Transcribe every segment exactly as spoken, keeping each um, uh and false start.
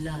Blood.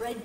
Red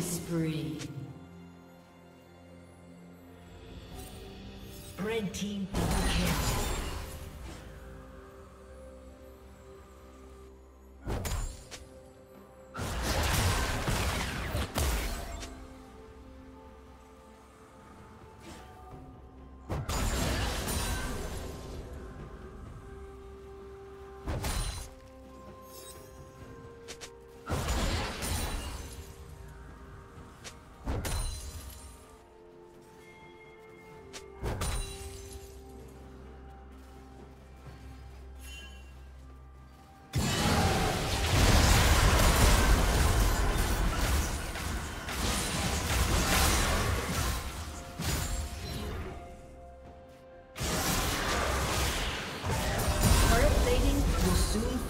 Spree. Red team double kill.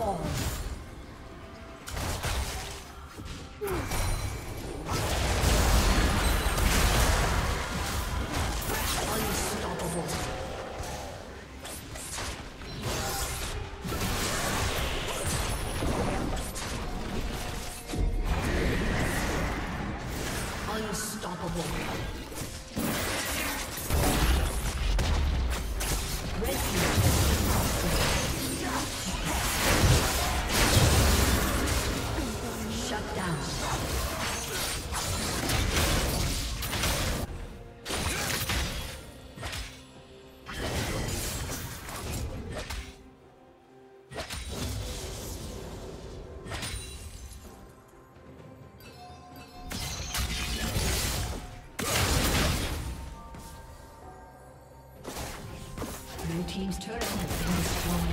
fall. Unstoppable. Team's turret has been destroyed.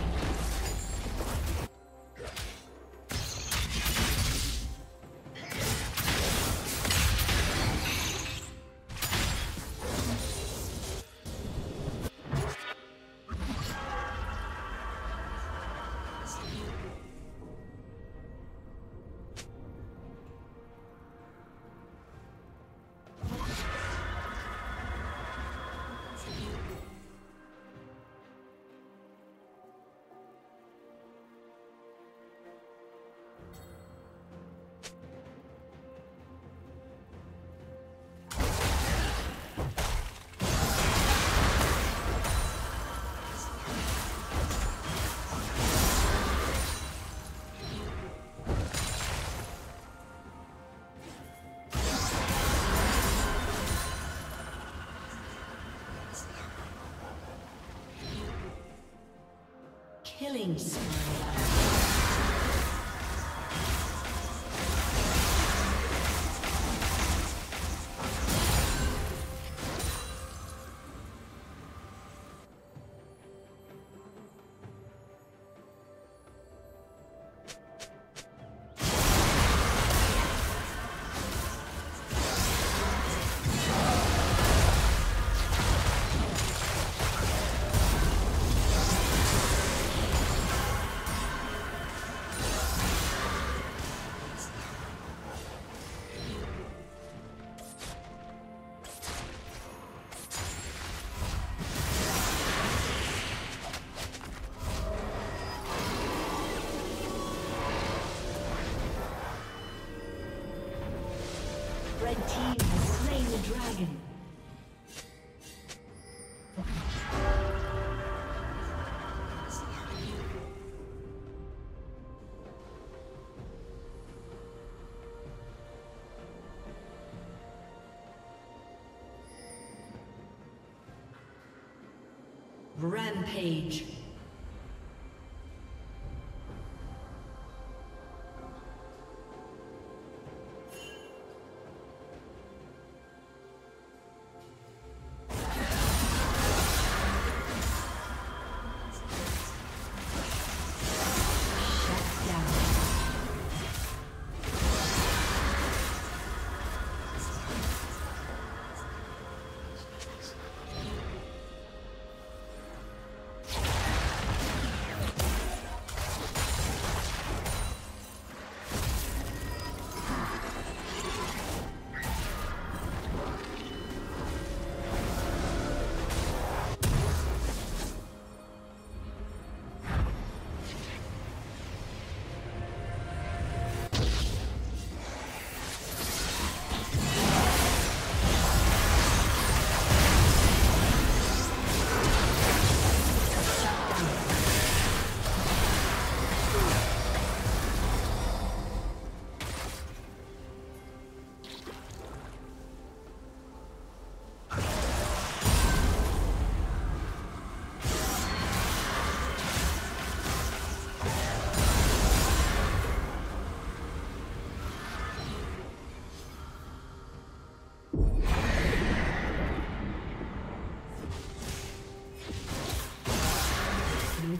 Killing spree. Red team has slain the dragon. Rampage.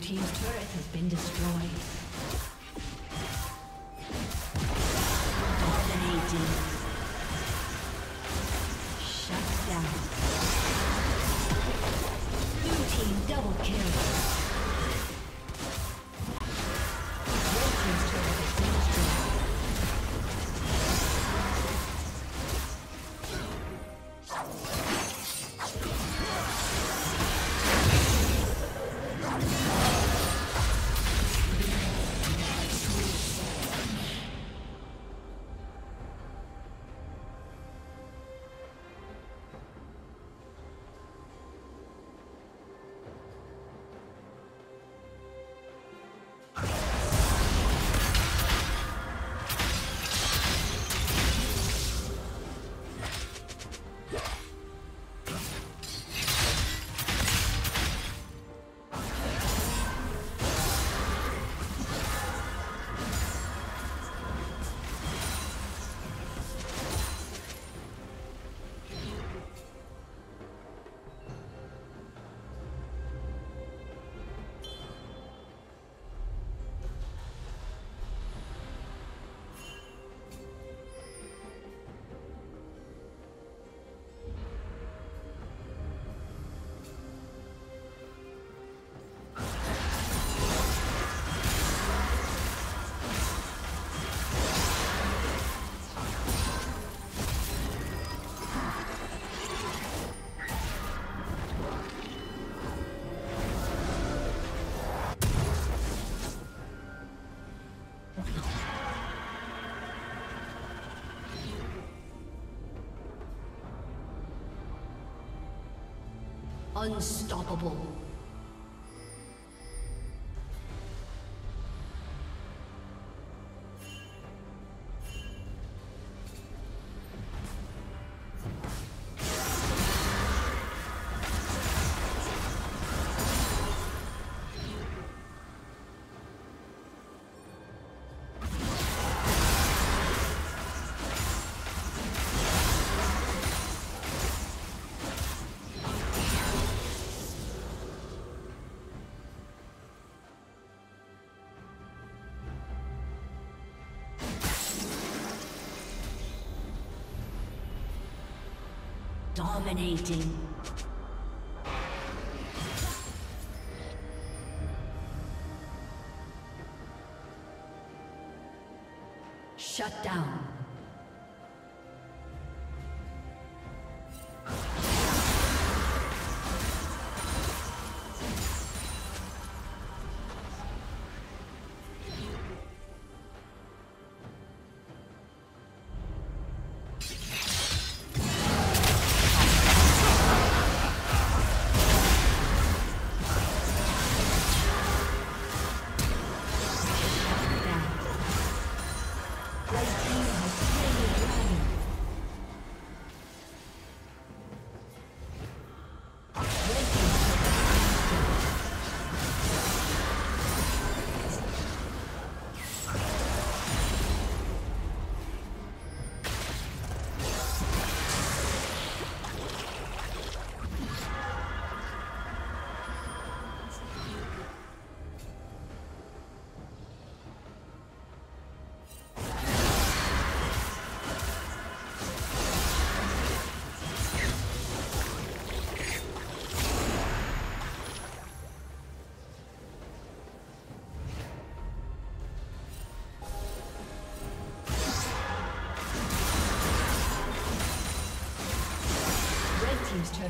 Team's turret has been destroyed. Shut down. Blue team double kill. Unstoppable. Dominating. Shut down. His turret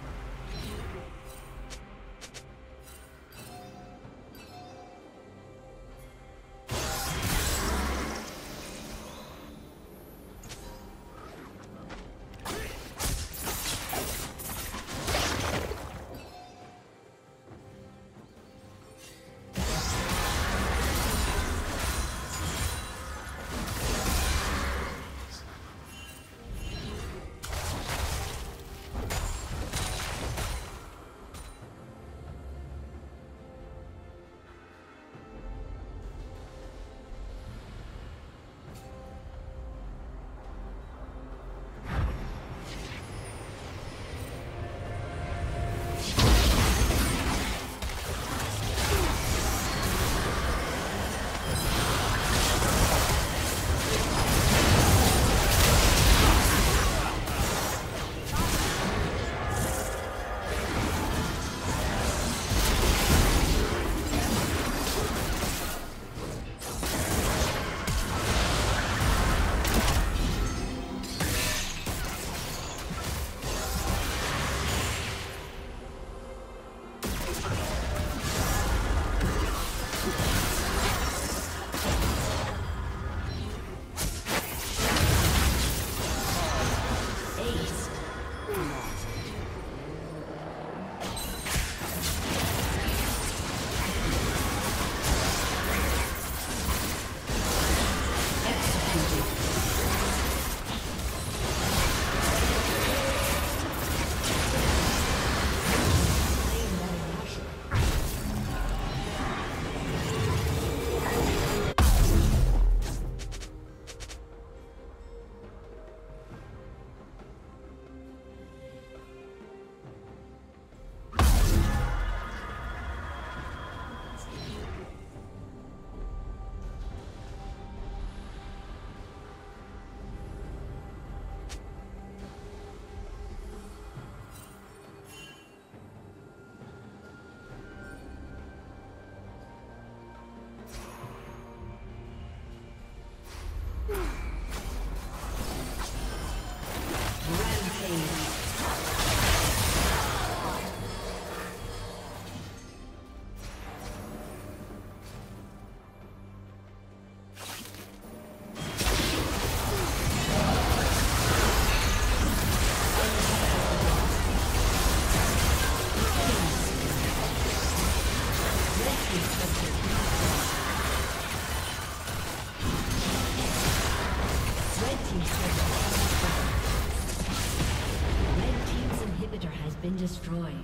been destroyed.